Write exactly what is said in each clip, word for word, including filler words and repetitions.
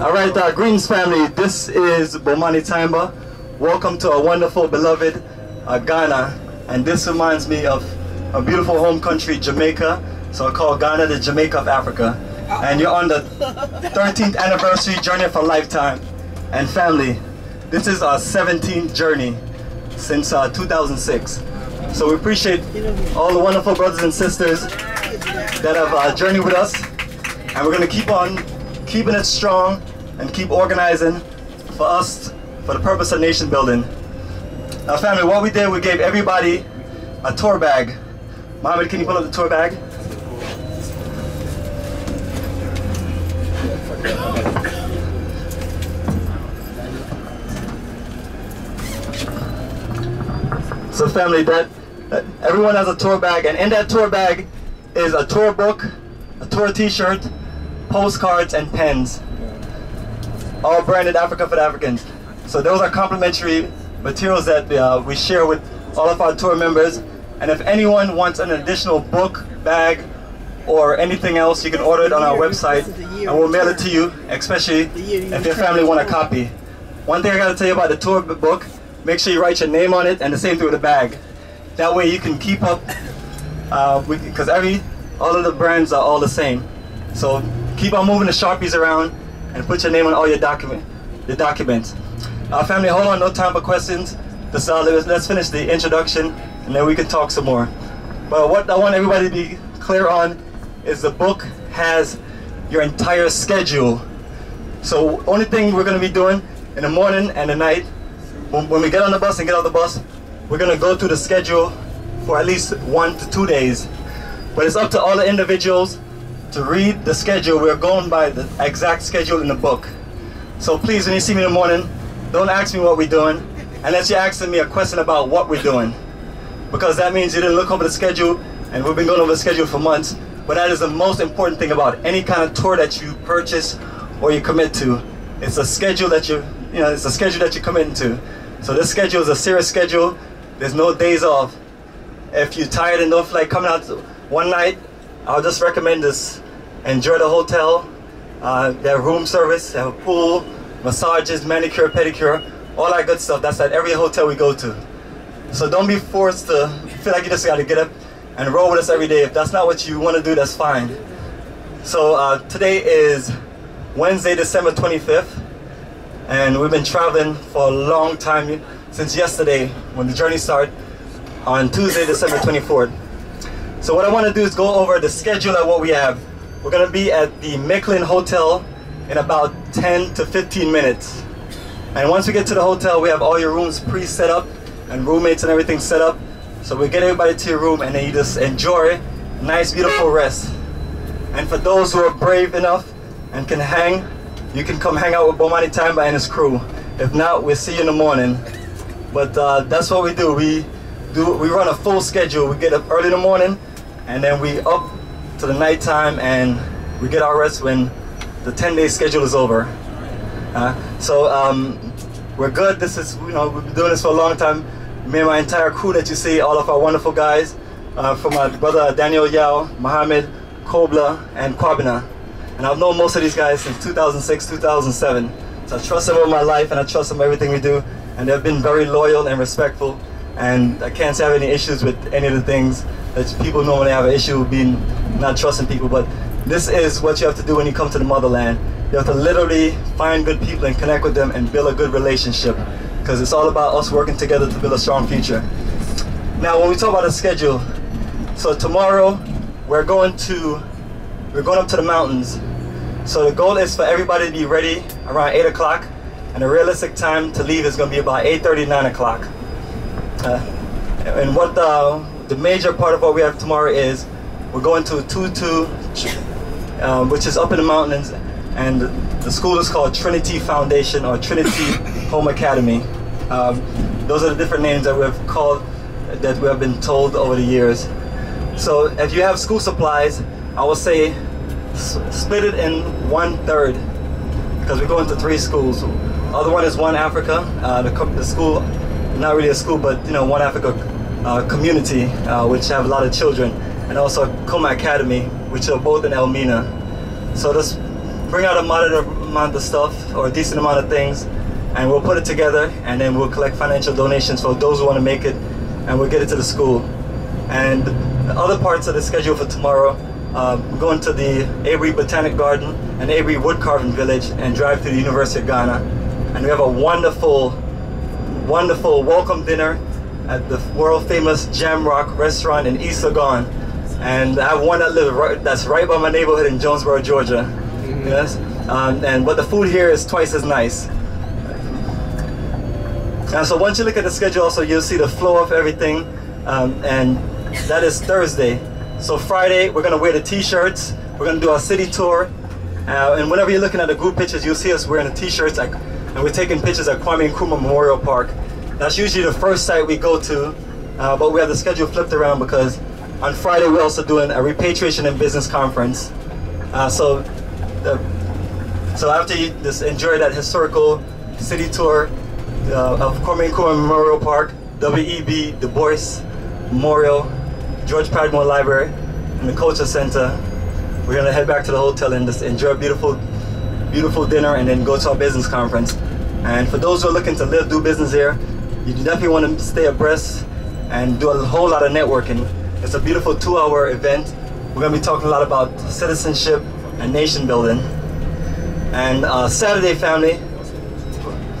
All right, uh, Greens family, this is Bomani Taimba. Welcome to our wonderful, beloved uh, Ghana. And this reminds me of a beautiful home country, Jamaica. So I call Ghana the Jamaica of Africa. And you're on the thirteenth anniversary journey of a lifetime. And family, this is our seventeenth journey since uh, two thousand six. So we appreciate all the wonderful brothers and sisters that have uh, journeyed with us. And we're gonna keep on keeping it strong and keep organizing for us, for the purpose of nation building. Now family, what we did, we gave everybody a tour bag. Mohammed, can you pull up the tour bag? So family, that, that everyone has a tour bag, and in that tour bag is a tour book, a tour t-shirt, postcards, and pens. All branded Africa for the Africans. So those are complimentary materials that uh, we share with all of our tour members. And if anyone wants an additional book, bag, or anything else, you can order it on our website and we'll mail it to you, especially if your family want a copy. One thing I gotta tell you about the tour book, make sure you write your name on it, and the same thing with the bag. That way you can keep up, because uh, every all of the brands are all the same. So keep on moving the Sharpies around and put your name on all your document, the documents. Our family, hold on, no time for questions. This, uh, let's finish the introduction and then we can talk some more. But what I want everybody to be clear on is the book has your entire schedule. So only thing we're gonna be doing in the morning and the night, when, when we get on the bus and get off the bus, we're gonna go through the schedule for at least one to two days. But it's up to all the individuals to read the schedule. We're going by the exact schedule in the book. So please, when you see me in the morning, don't ask me what we're doing, unless you're asking me a question about what we're doing. Because that means you didn't look over the schedule, and we've been going over the schedule for months. But that is the most important thing about any kind of tour that you purchase or you commit to. It's a schedule that you, you know, it's a schedule that you commit to. So this schedule is a serious schedule. There's no days off. If you're tired and don't feel like coming out one night, I'll just recommend this. Enjoy the hotel, uh, their room service, their pool, massages, manicure, pedicure, all that good stuff. That's at every hotel we go to. So don't be forced to feel like you just gotta get up and roll with us every day. If that's not what you wanna do, that's fine. So uh, today is Wednesday, December twenty-fifth, and we've been traveling for a long time, since yesterday when the journey started on Tuesday, December twenty-fourth. So what I wanna do is go over the schedule of what we have. We're gonna be at the Micklin Hotel in about ten to fifteen minutes. And once we get to the hotel, we have all your rooms pre-set up and roommates and everything set up. So we get everybody to your room and then you just enjoy nice, beautiful rest. And for those who are brave enough and can hang, you can come hang out with Bomani Taimba and his crew. If not, we'll see you in the morning. But uh, that's what we do. We do. We run a full schedule. We get up early in the morning and then we up to the nighttime and we get our rest when the ten-day schedule is over. Uh, so um, we're good. This is, you know, we've been doing this for a long time. Me and my entire crew that you see, all of our wonderful guys, uh, from my brother Daniel Yao, Mohammed, Kobla, and Kwabina. And I've known most of these guys since two thousand six, two thousand seven. So I trust them with my life and I trust them everything we do. And they've been very loyal and respectful. And I can't say I have any issues with any of the things that people normally have an issue with, being not trusting people. But this is what you have to do when you come to the motherland. You have to literally find good people and connect with them and build a good relationship. Because it's all about us working together to build a strong future. Now, when we talk about the schedule, so tomorrow we're going to, we're going up to the mountains. So the goal is for everybody to be ready around eight o'clock. And the realistic time to leave is going to be about eight thirty, nine o'clock. Uh, and what the, the major part of what we have tomorrow is we're going to Tutu, uh, which is up in the mountains, and the school is called Trinity Foundation or Trinity Home Academy. Um, those are the different names that we have called, that we have been told over the years. So if you have school supplies, I will say split it in one third, because we're going to three schools. The other one is One Africa, uh, the, the school. Not really a school, but you know, One Africa uh, community, uh, which have a lot of children, and also Koma Academy, which are both in Elmina. So this bring out a moderate amount of stuff or a decent amount of things, and we'll put it together, and then we'll collect financial donations for those who want to make it, and we'll get it to the school. And the other parts of the schedule for tomorrow, uh, we're going to the Avery Botanic Garden and Avery Woodcarving Village and drive to the University of Ghana. And we have a wonderful, wonderful welcome dinner at the world-famous Jamrock restaurant in East Lagon. And I have one that lives right, that's right by my neighborhood in Jonesboro, Georgia. Mm-hmm. Yes, um, and but the food here is twice as nice. And so once you look at the schedule, also you'll see the flow of everything, um, and that is Thursday. So Friday, we're gonna wear the T-shirts. We're gonna do our city tour, uh, and whenever you're looking at the group pictures, you'll see us wearing the T-shirts, like, and we're taking pictures at Kwame Nkrumah Memorial Park. That's usually the first site we go to, uh, but we have the schedule flipped around because on Friday we're also doing a repatriation and business conference. Uh, so, the, so after you just enjoy that historical city tour. Uh, of Kwame Nkrumah Memorial Park, W E B Du Bois Memorial, George Padmore Library, and the Culture Center. We're gonna head back to the hotel and just enjoy a beautiful, beautiful dinner, and then go to our business conference. And for those who are looking to live, do business here, you definitely want to stay abreast and do a whole lot of networking. It's a beautiful two-hour event. We're gonna be talking a lot about citizenship and nation building. And uh, Saturday, family,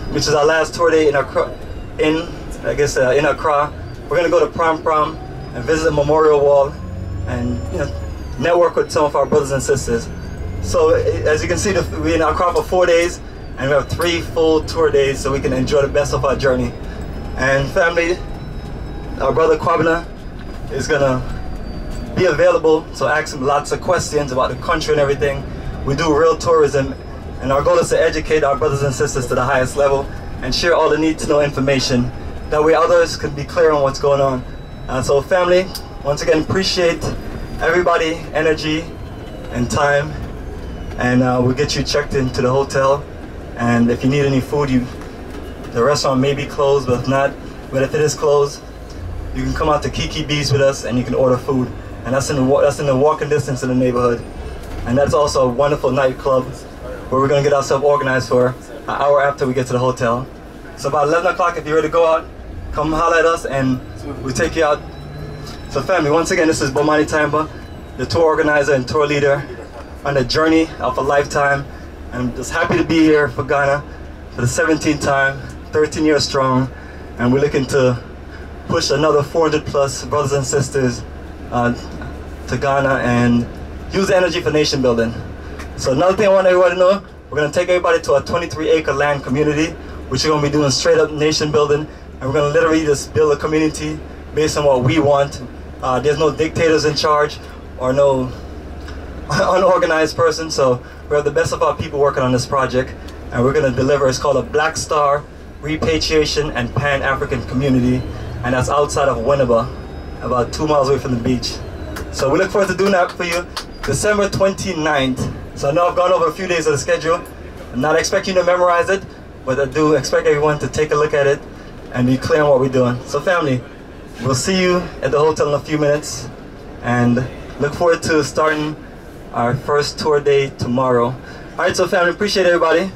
which is our last tour day in Accra, in, I guess, uh, in Accra. We're gonna go to Prom Prom and visit the memorial wall and, you know, network with some of our brothers and sisters. So as you can see, we're in Accra for four days and we have three full tour days so we can enjoy the best of our journey. And family, our brother Kwabina is gonna be available, so ask him lots of questions about the country and everything. We do real tourism, and our goal is to educate our brothers and sisters to the highest level and share all the need-to-know information. That way others can be clear on what's going on. Uh, so family, once again, appreciate everybody, energy and time. And uh, we'll get you checked into the hotel. And if you need any food, you, the restaurant may be closed, but if not, but if it is closed, you can come out to Kiki B's with us and you can order food. And that's in the, that's in the walking distance in the neighborhood. And that's also a wonderful nightclub where we're gonna get ourselves organized for an hour after we get to the hotel. So about eleven o'clock, if you're ready to go out, come holler at us and we'll take you out. So family, once again, this is Bomani Taimba, the tour organizer and tour leader on the journey of a lifetime. And I'm just happy to be here for Ghana for the seventeenth time, thirteen years strong. And we're looking to push another four hundred plus brothers and sisters uh, to Ghana and use the energy for nation building. So another thing I want everybody to know, we're going to take everybody to a twenty-three acre land community, which we're going to be doing straight up nation building. And we're going to literally just build a community based on what we want. Uh, there's no dictators in charge or no unorganized person. So we have the best of our people working on this project. And we're going to deliver, it's called a Black Star Repatriation and Pan-African Community. And that's outside of Winneba, about two miles away from the beach. So we look forward to doing that for you December twenty-ninth. So I know I've gone over a few days of the schedule. I'm not expecting you to memorize it, but I do expect everyone to take a look at it and be clear on what we're doing. So family, we'll see you at the hotel in a few minutes and look forward to starting our first tour day tomorrow. All right, so family, appreciate everybody.